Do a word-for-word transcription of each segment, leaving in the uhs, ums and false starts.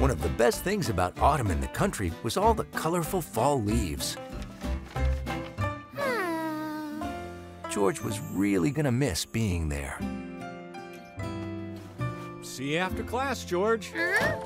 One of the best things about autumn in the country was all the colorful fall leaves. George was really gonna miss being there. See you after class, George. Huh?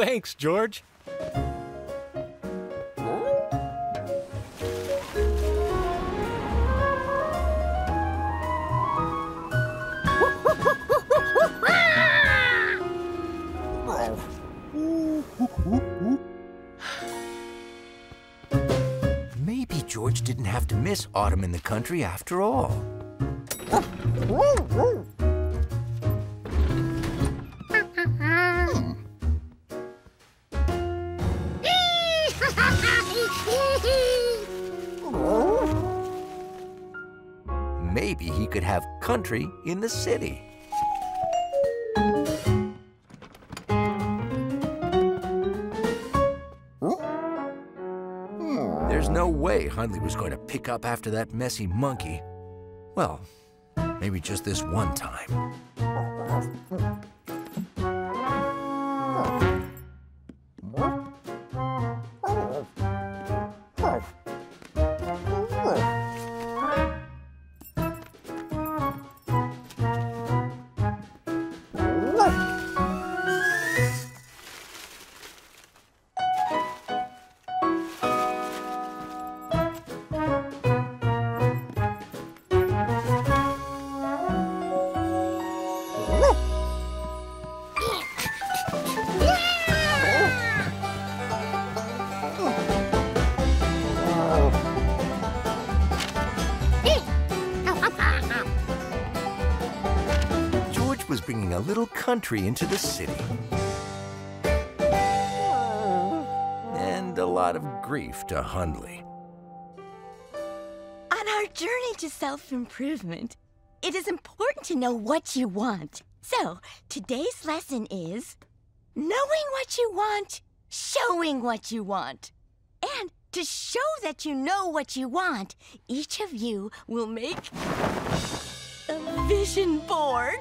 Thanks, George. Maybe George didn't have to miss autumn in the country after all. Maybe he could have country in the city. There's no way Hundley was going to pick up after that messy monkey. Well, maybe just this one time. Bringing a little country into the city. And a lot of grief to Hundley. On our journey to self-improvement, it is important to know what you want. So, today's lesson is knowing what you want, showing what you want. And to show that you know what you want, each of you will make a vision board.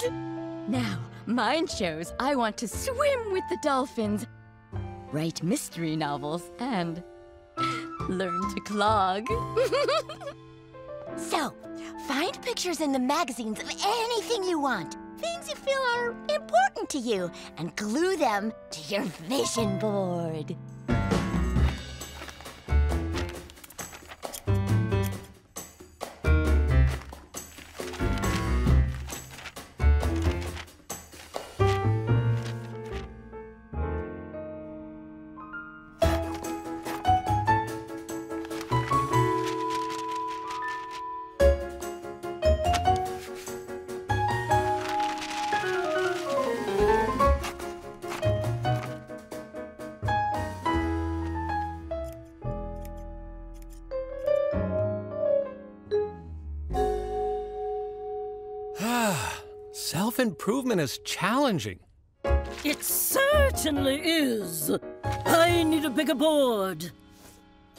Now, mine shows I want to swim with the dolphins, write mystery novels, and learn to clog. So, find pictures in the magazines of anything you want, things you feel are important to you, and glue them to your vision board. Self-improvement is challenging. It certainly is. I need a bigger board.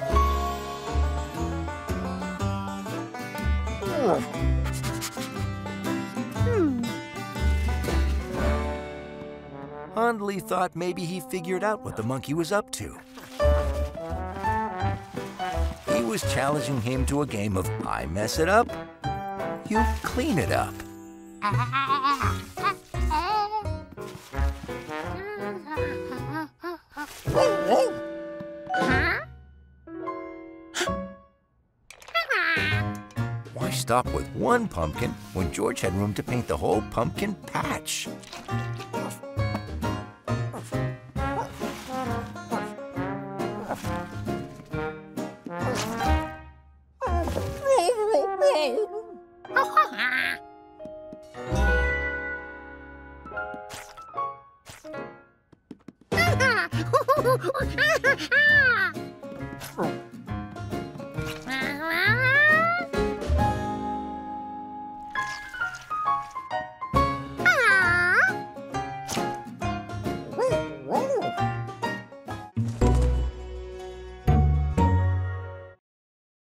Hmm. Hundley thought maybe he figured out what the monkey was up to. He was challenging him to a game of I mess it up, you clean it up. Why stop with one pumpkin when George had room to paint the whole pumpkin patch? Ha ha ha!